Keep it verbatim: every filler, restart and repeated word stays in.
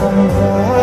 I'm